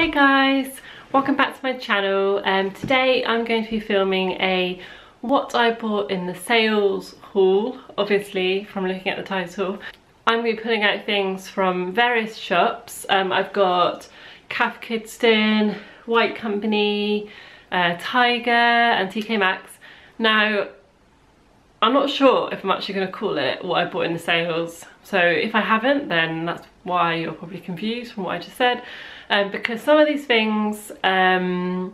Hey guys, welcome back to my channel. Today I'm going to be filming a what I bought in the sales haul. Obviously, from looking at the title, I'm going to be pulling out things from various shops. I've got Cath Kidston, White Company, Tiger and TK Maxx. Now, I'm not sure if I'm actually going to call it what I bought in the sales, so if I haven't, then that's why you're probably confused from what I just said. Because some of these things I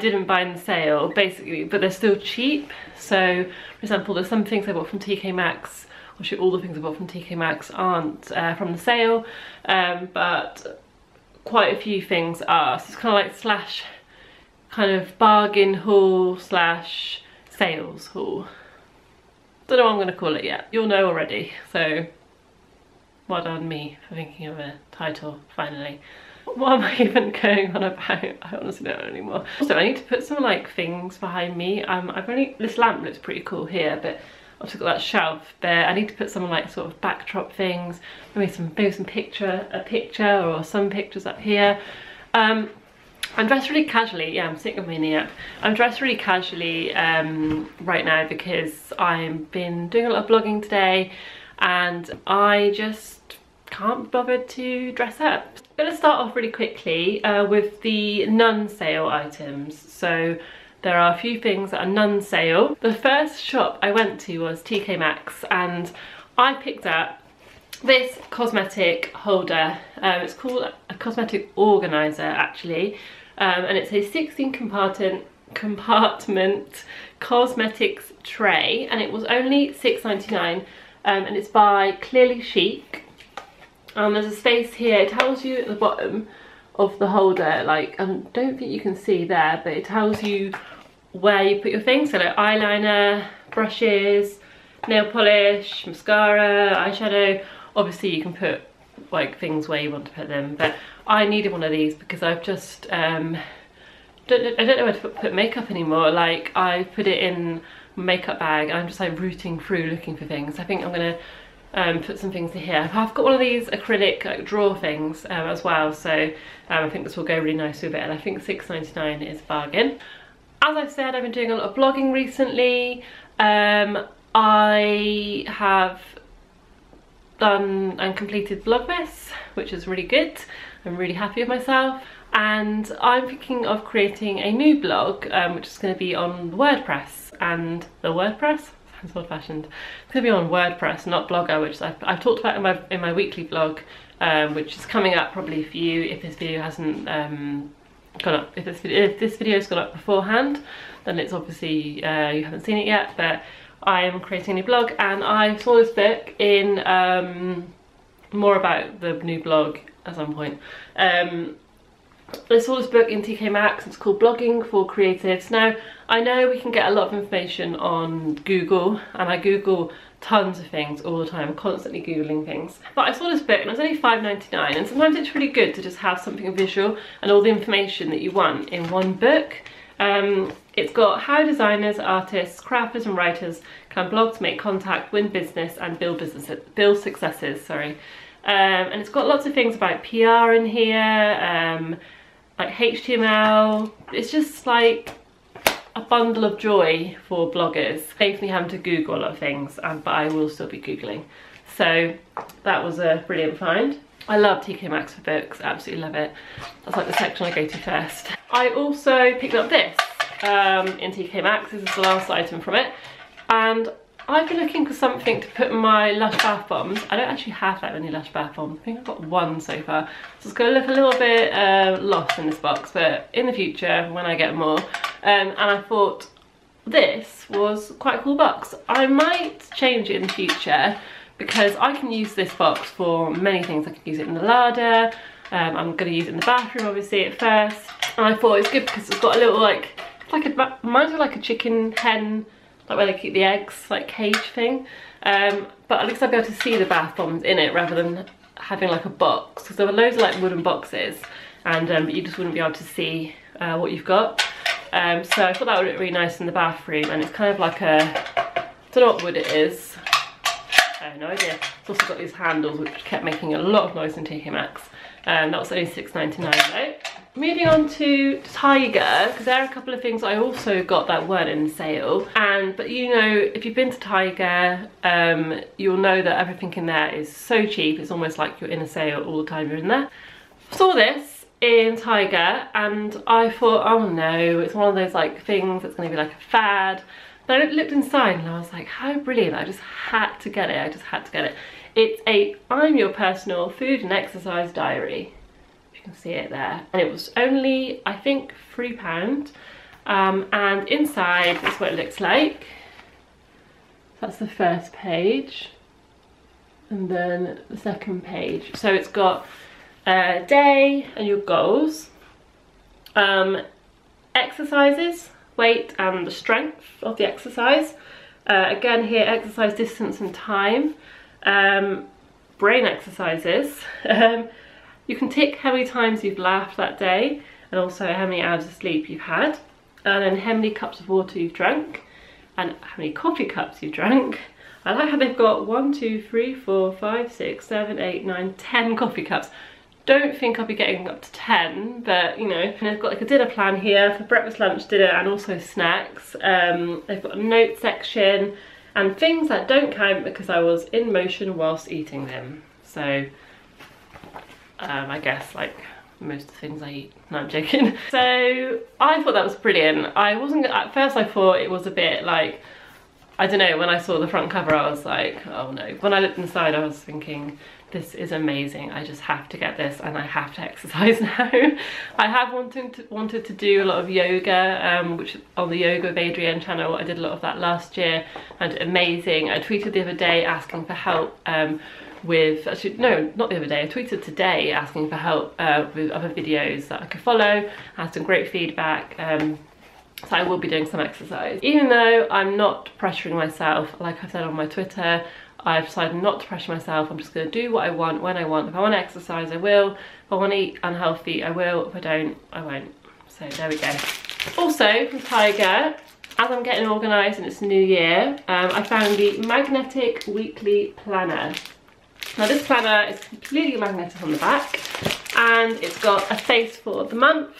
didn't buy in the sale, basically, but they're still cheap. So, for example, there's some things I bought from TK Maxx, or actually all the things I bought from TK Maxx aren't from the sale, but quite a few things are. So it's kind of like slash kind of bargain haul slash sales haul. Don't know what I'm going to call it yet. You'll know already, so well done me for thinking of a title, finally. What am I even going on about? I honestly don't know anymore. Also, I need to put some like things behind me. This lamp looks pretty cool here, but I've just got that shelf there. I need to put some like sort of backdrop things. Maybe a picture or some pictures up here. I'm dressed really casually. Yeah, I'm sitting with my knee up. I'm dressed really casually right now because I've been doing a lot of vlogging today, and I just can't be bothered to dress up. I'm going to start off really quickly with the non-sale items. So there are a few things that are non-sale. The first shop I went to was TK Maxx, and I picked up this cosmetic holder. It's called a cosmetic organiser, actually, and it's a 16-compartment cosmetics tray, and it was only £6.99, and it's by Clearly Chic. There's a space here. It tells you at the bottom of the holder, like, I don't think you can see there, but it tells you where you put your things, so like eyeliner, brushes, nail polish, mascara, eyeshadow. Obviously you can put like things where you want to put them, but I needed one of these because I've just I don't know where to put makeup anymore. Like, I put it in my makeup bag and I'm just like rooting through looking for things. I think I'm gonna put some things in here. I've got one of these acrylic like drawer things as well, so I think this will go really nice with it, and I think £6.99 is a bargain. As I've said, I've been doing a lot of vlogging recently. I have done and completed Vlogmas, which is really good. I'm really happy with myself, and I'm thinking of creating a new blog, which is going to be on WordPress. And the WordPress? Sounds old-fashioned. It's going to be on WordPress, not Blogger, which I've talked about in my weekly blog, which is coming up probably for you if this video hasn't gone up. If this video's gone up beforehand, then it's obviously you haven't seen it yet. But I am creating a new blog, and I saw this book in more about the new blog at some point. I saw this book in TK Maxx. It's called Blogging for Creatives. Now, I know we can get a lot of information on Google, and I Google tons of things all the time. I'm constantly Googling things. But I saw this book, and it was only £5.99, and sometimes it's really good to just have something visual and all the information that you want in one book. It's got how designers, artists, crafters and writers can blog to make contact, win business and build successes, sorry. And it's got lots of things about PR in here, like HTML. It's just like a bundle of joy for bloggers. Saves me having to Google a lot of things, but I will still be Googling. So that was a brilliant find. I love TK Maxx for books, absolutely love it. That's like the section I go to first. I also picked up this in TK Maxx. This is the last item from it, and I've been looking for something to put in my Lush bath bombs. I don't actually have that many Lush bath bombs. I think I've got one so far, so it's going to look a little bit lost in this box, but in the future when I get more. And I thought this was quite a cool box. I might change it in the future, because I can use this box for many things. I can use it in the larder, I'm going to use it in the bathroom obviously at first, and I thought it's good because it's got a little like, it's like a, reminds me of like a chicken hen, like where they keep the eggs, like cage thing, but at least I'll be able to see the bath bombs in it rather than having like a box, because there were loads of like wooden boxes, and you just wouldn't be able to see what you've got. So I thought that would look really nice in the bathroom, and it's kind of like a, I don't know what wood it is. No idea. It's also got these handles which kept making a lot of noise in TK Maxx. That was only £6.99 though. Moving on to Tiger, because there are a couple of things I also got that weren't in sale. But you know, if you've been to Tiger, you'll know that everything in there is so cheap. It's almost like you're in a sale all the time you're in there. Saw this in Tiger and I thought, oh no, it's one of those like things that's going to be like a fad. But I looked inside and I was like, how brilliant. I just had to get it. I just had to get it. It's a I'm Your Personal Food and Exercise Diary. Can see it there, and it was only I think £3, and inside is what it looks like. That's the first page and then the second page. So it's got a day and your goals, exercises, weight and the strength of the exercise, again here exercise distance and time, brain exercises, you can tick how many times you've laughed that day and also how many hours of sleep you've had, and then how many cups of water you've drunk and how many coffee cups you drank. I like how they've got 1, 2, 3, 4, 5, 6, 7, 8, 9, 10 coffee cups. Don't think I'll be getting up to 10, but you know. And they've got like a dinner plan here for breakfast, lunch, dinner and also snacks. They've got a note section and things that don't count because I was in motion whilst eating them. So I guess like most of the things I eat. No, I'm joking. So I thought that was brilliant. I wasn't, at first I thought it was a bit like, I don't know, when I saw the front cover I was like, oh no. When I looked inside I was thinking, this is amazing. I just have to get this and I have to exercise now. I have wanted to do a lot of yoga, which on the Yoga with Adriene channel I did a lot of that last year, and amazing. I tweeted the other day asking for help with, actually no, not the other day, I tweeted today asking for help with other videos that I could follow. I had some great feedback, so I will be doing some exercise. Even though I'm not pressuring myself, like I said on my Twitter, I've decided not to pressure myself. I'm just going to do what I want, when I want. If I want to exercise, I will. If I want to eat unhealthy, I will. If I don't, I won't. So there we go. Also from Tiger, as I'm getting organised and it's new year, I found the Magnetic Weekly Planner. Now this planner is completely magnetic on the back, and it's got a face for the month.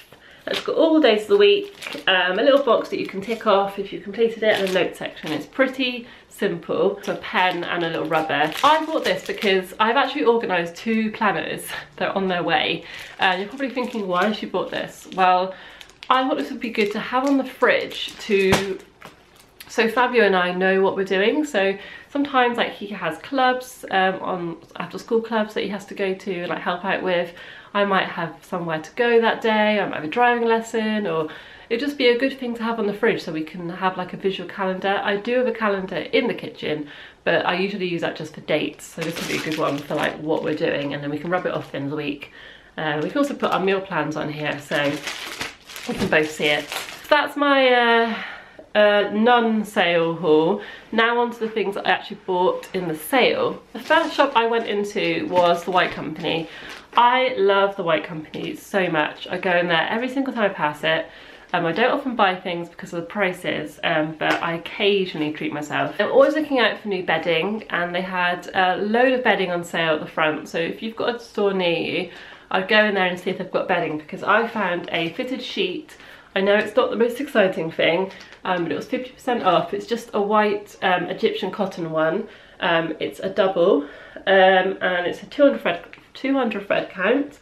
It's got all the days of the week, a little box that you can tick off if you completed it, and a note section. It's pretty simple. So a pen and a little rubber. I bought this because I've actually organised two planners that are on their way. You're probably thinking, why has she bought this? Well, I thought this would be good to have on the fridge to... So Fabio and I know what we're doing, so sometimes like he has clubs, on after school clubs that he has to go to and like help out with. I might have somewhere to go that day, I might have a driving lesson, or it'd just be a good thing to have on the fridge so we can have like a visual calendar. I do have a calendar in the kitchen, but I usually use that just for dates, so this would be a good one for like what we're doing, and then we can rub it off in the week. We can also put our meal plans on here so we can both see it. So that's my non-sale haul. Now onto the things that I actually bought in the sale. The first shop I went into was The White Company. I love The White Company so much. I go in there every single time I pass it. I don't often buy things because of the prices, but I occasionally treat myself. I'm always looking out for new bedding, and they had a load of bedding on sale at the front, so if you've got a store near you, I'd go in there and see if they've got bedding, because I found a fitted sheet. I know it's not the most exciting thing, but it was 50% off. It's just a white Egyptian cotton one. It's a double, and it's a 200 thread count,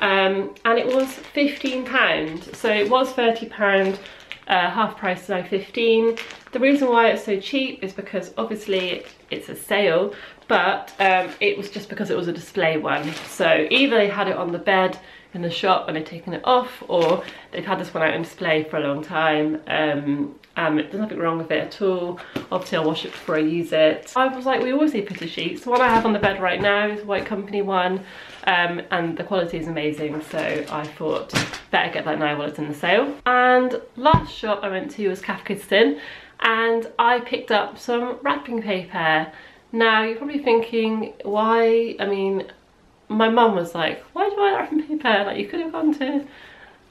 and it was £15. So it was £30, half price now £15. The reason why it's so cheap is because obviously it's a sale, but it was just because it was a display one. So either they had it on the bed in the shop and they've taken it off, or they've had this one out on display for a long time, there's nothing wrong with it at all. Obviously I'll wash it before I use it. I was like, we always need fitted sheets. The one I have on the bed right now is a White Company one, and the quality is amazing, so I thought better get that now while it's in the sale. And last shop I went to was Cath Kidston, and I picked up some wrapping paper. Now you're probably thinking, why? I mean, my mum was like, why do I like wrapping paper? Like, you could have gone to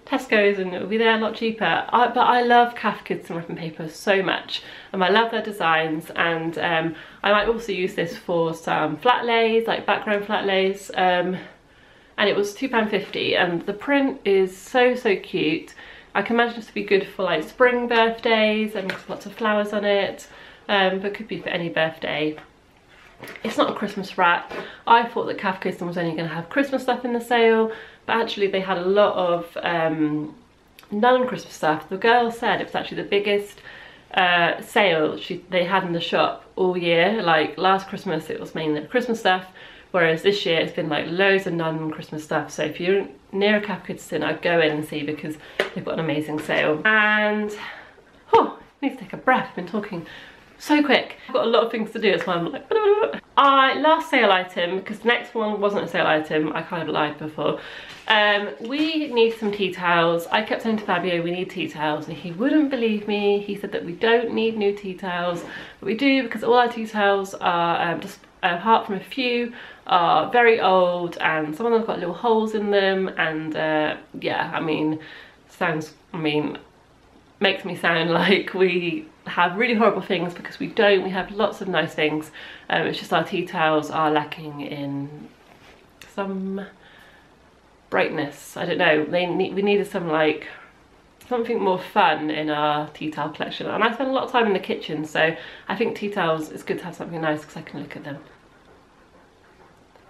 Tesco's and it would be there a lot cheaper. But I love Cath Kidston wrapping paper so much, and I love their designs, and I might also use this for some flat lays, like background flat lays. and it was £2.50, and the print is so cute. I can imagine this to be good for like spring birthdays and lots of flowers on it, but could be for any birthday. It's not a Christmas wrap. I thought that Cath Kidston was only going to have Christmas stuff in the sale, but actually they had a lot of non-Christmas stuff. The girl said it was actually the biggest sale they had in the shop all year. Like last Christmas it was mainly Christmas stuff, whereas this year it's been like loads of non-Christmas stuff. So if you're near a Cath Kidston, I'd go in and see, because they've got an amazing sale. And oh, I need to take a breath, I've been talking so quick. I've got a lot of things to do, that's why I'm like last sale item, because the next one wasn't a sale item, I kind of lied before. We need some tea towels. I kept saying to Fabio we need tea towels, and he wouldn't believe me. He said that we don't need new tea towels, but we do, because all our tea towels are just apart from a few are very old, and some of them have got little holes in them, and yeah, I mean, makes me sound like we have really horrible things, because we don't. We have lots of nice things. It's just our tea towels are lacking in some brightness. I don't know, we needed some, like, something more fun in our tea towel collection. And I spend a lot of time in the kitchen, so I think tea towels, it's good to have something nice because I can look at them.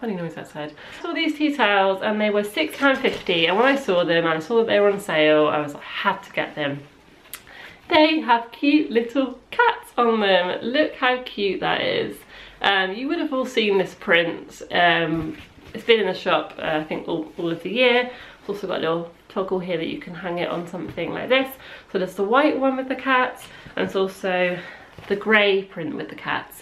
Funny noise outside. I saw these tea towels and they were £6.50, and when I saw them and I saw that they were on sale, I was like, I had to get them. They have cute little cats on them. Look how cute that is. You would have all seen this print. It's been in the shop, I think, all of the year. It's also got a little toggle here that you can hang it on something like this. So there's the white one with the cats, and it's also the grey print with the cats.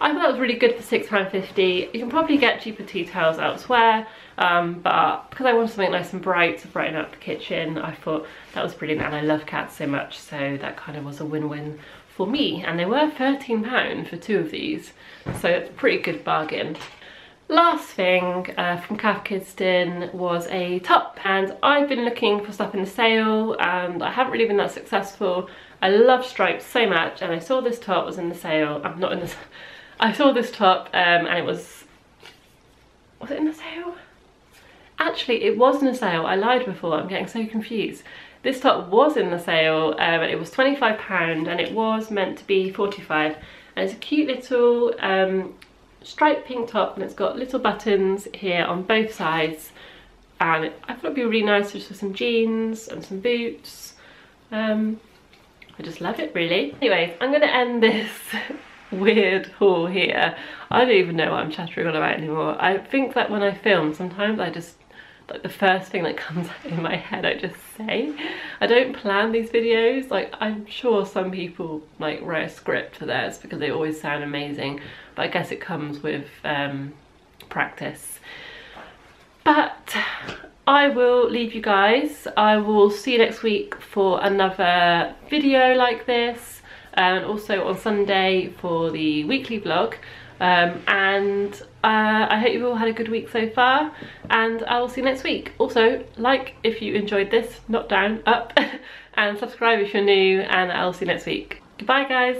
I thought that was really good for £6.50. You can probably get cheaper tea towels elsewhere, but because I wanted something nice and bright to brighten up the kitchen, I thought that was brilliant, and I love cats so much, so that kind of was a win-win for me. And they were £13 for two of these, so it's a pretty good bargain. Last thing from Cath Kidston was a top, and I've been looking for stuff in the sale and I haven't really been that successful. I love stripes so much, and I saw this top was in the sale. I saw this top and it was it in the sale? Actually, it wasn't a sale. I lied before. I'm getting so confused. This top was in the sale. It was £25 and it was meant to be £45. And it's a cute little striped pink top, and it's got little buttons here on both sides, and I thought it'd be really nice just for some jeans and some boots. I just love it, really. Anyways, I'm gonna end this weird haul here. I don't even know what I'm chattering on about anymore. I think that when I film, sometimes I just, like, the first thing that comes out in my head I just say. I don't plan these videos. Like, I'm sure some people like write a script for theirs because they always sound amazing, but I guess it comes with practice. But I will leave you guys. I will see you next week for another video like this, and also on Sunday for the weekly vlog. I hope you've all had a good week so far, and I will see you next week. Also, like if you enjoyed this, not down, up, and subscribe if you're new, and I'll see you next week. Goodbye, guys.